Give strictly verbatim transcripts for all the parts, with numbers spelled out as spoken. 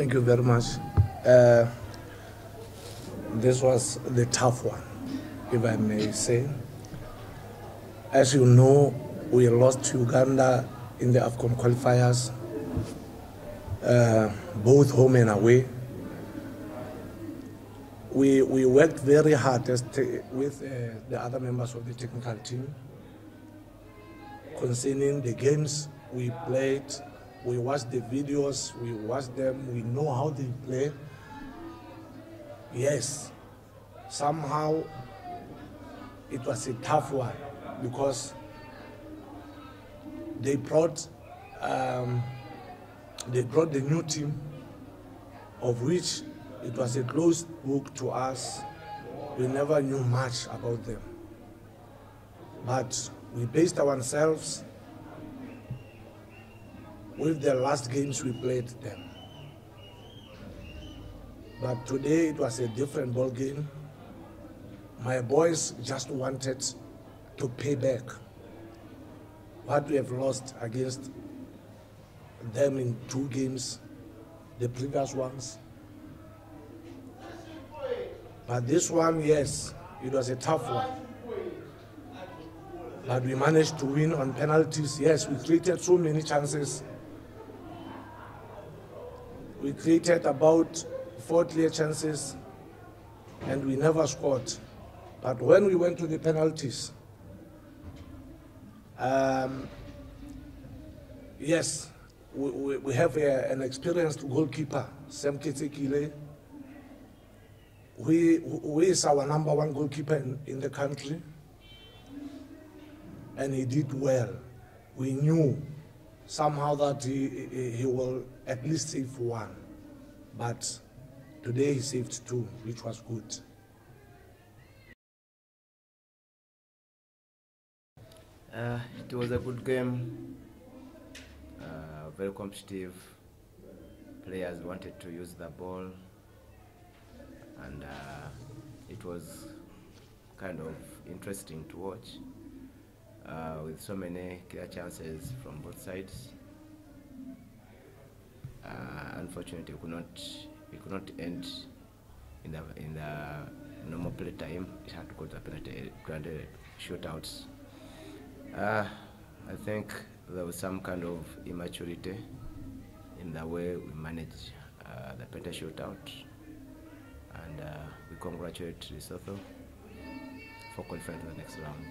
Thank you very much. Uh, this was the tough one, if I may say. As you know, we lost to Uganda in the AFCON qualifiers, uh, both home and away. We, we worked very hard with uh, the other members of the technical team. Concerning the games we played, we watched the videos, we watched them, we know how they play. Yes, somehow it was a tough one because they brought, um, they brought the new team, of which it was a closed book to us. We never knew much about them. But we based ourselves with the last games we played them. But today it was a different ball game. My boys just wanted to pay back what we have lost against them in two games, the previous ones. But this one, yes, it was a tough one. But we managed to win on penalties. Yes, we created so many chances. We created about four clear chances, and we never scored. But when we went to the penalties, um, yes, we, we, we have a, an experienced goalkeeper, Sam Kiti Kile. We, who is our number one goalkeeper in, in the country, and he did well. We knew somehow that he, he, he will at least save one, but today he saved two, which was good. Uh, it was a good game, uh, very competitive. Players wanted to use the ball, and uh, it was kind of interesting to watch, uh, with so many clear chances from both sides. Uh, unfortunately, we could not we could not end in the in the normal play time. It had to go to the penalty granted shootouts. Uh, I think there was some kind of immaturity in the way we managed uh, the penalty shootout. And uh, we congratulate Risotto for qualifying to the next round.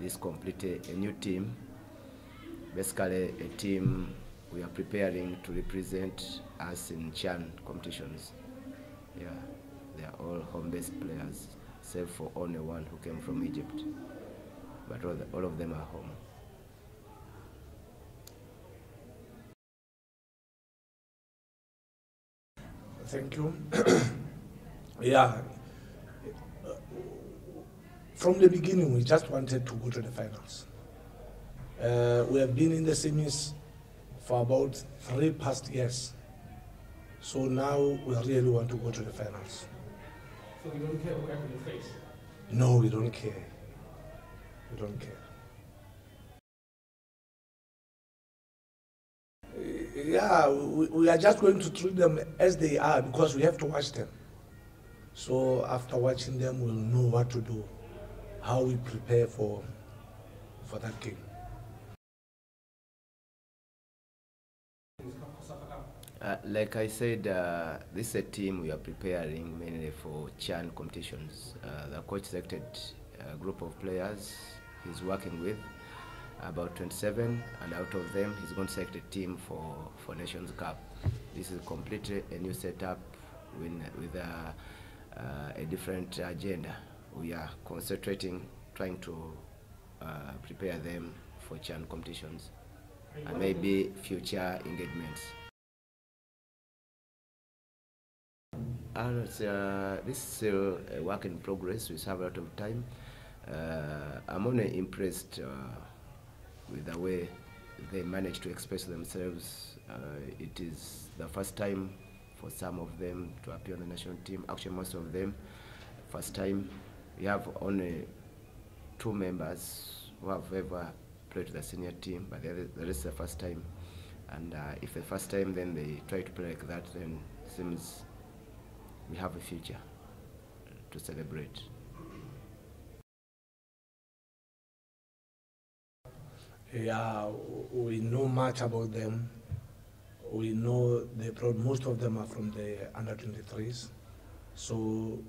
This completed a new team, basically a team we are preparing to represent us in Chan competitions. Yeah, they are all home-based players, save for only one who came from Egypt, but all, the, all of them are home. Thank you. Yeah. From the beginning, we just wanted to go to the finals. Uh, we have been in the semis for about three past years. So now we really want to go to the finals. So we don't care whoever you face? No, we don't care. We don't care. Yeah, we, we are just going to treat them as they are because we have to watch them. So after watching them, we'll know what to do, how we prepare for, for that game. Uh, like I said, uh, this is a team we are preparing mainly for Chan competitions. Uh, the coach selected a group of players he's working with, about twenty-seven, and out of them he's going to select a team for, for Nations Cup. This is completely a new setup with, with a, uh, a different agenda. We are concentrating, trying to uh, prepare them for Chan competitions and maybe future engagements. And, uh, this is still a work in progress. We have a lot of time. Uh, I'm only impressed uh, with the way they manage to express themselves. Uh, it is the first time for some of them to appear on the national team. Actually, most of them, first time. We have only two members who have ever played to the senior team, but the rest is the first time. And uh, if the first time then they try to play like that, then it seems we have a future to celebrate. Yeah, we know much about them. We know they brought, most of them are from the under twenty-threes. So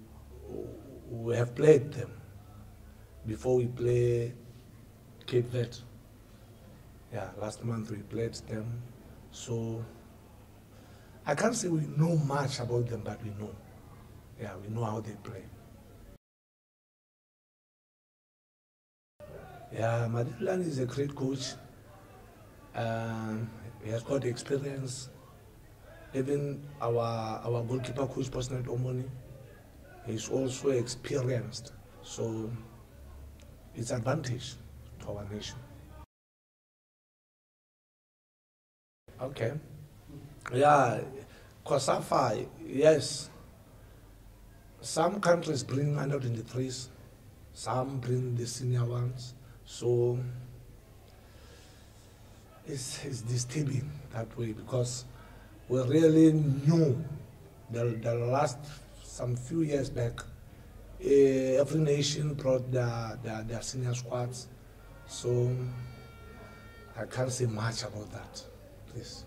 we have played them before we play Cape Verde. Yeah, last month we played them. So I can't say we know much about them, but we know. Yeah, we know how they play. Yeah, Madeline is a great coach. Um, he has got experience. Even our our goalkeeper coach, personal Omoni, is also experienced. So it's an advantage to our nation. Okay. Yeah, Cosafa, yes. Some countries bring under twenty-threes, some bring the senior ones. So it's, it's disturbing that way, because we really knew the, the last some few years back, eh, every nation brought their, their, their senior squads. So I can't say much about that, please.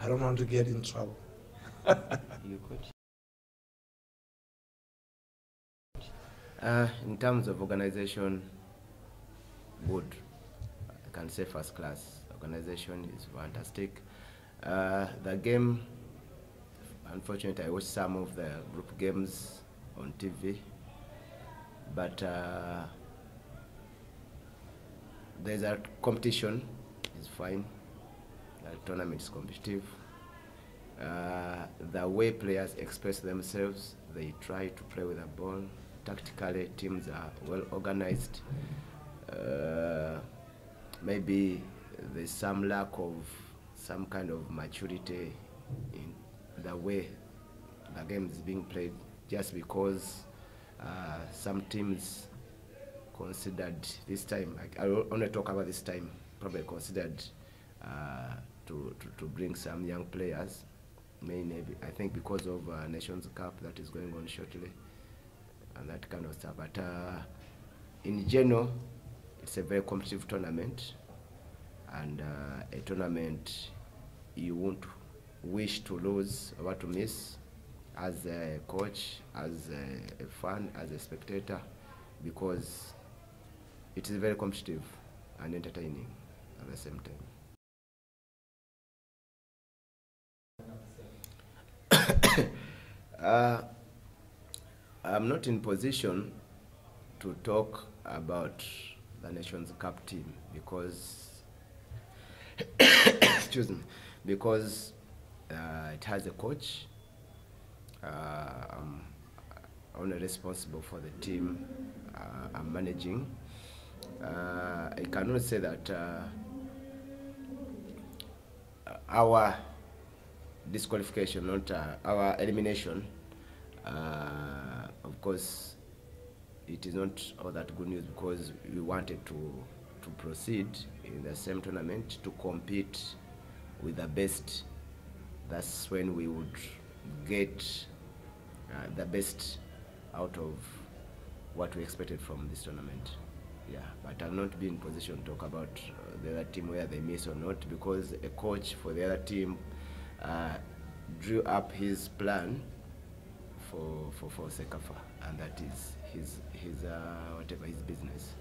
I don't want to get in trouble. You could. Uh, in terms of organization, good. I can say first class. Organization is fantastic. Uh, the game, unfortunately, I watched some of the group games on T V, but uh, there's a competition. It's fine. The tournament is competitive. Uh, the way players express themselves, they try to play with the ball. Tactically, teams are well organized. Uh, maybe there's some lack of some kind of maturity in the way the game is being played, just because uh, some teams considered this time, I, I only talk about this time, probably considered uh, to, to, to bring some young players, mainly I think because of uh, Nations Cup that is going on shortly. And that kind of stuff, but uh, in general, it's a very competitive tournament, and uh, a tournament you won't wish to lose or to miss as a coach, as a, a fan, as a spectator, because it is very competitive and entertaining at the same time. uh, I'm not in position to talk about the Nations Cup team because, excuse me, because uh, it has a coach. Uh, I'm only responsible for the team uh, I'm managing. Uh, I cannot say that uh, our disqualification, not uh, our elimination. Uh, Of course, it is not all that good news because we wanted to, to proceed in the same tournament to compete with the best. That's when we would get uh, the best out of what we expected from this tournament. Yeah, but I'll not be in position to talk about uh, the other team, whether they miss or not, because a coach for the other team uh, drew up his plan for for for Cosafa, and that is his his uh, whatever his business.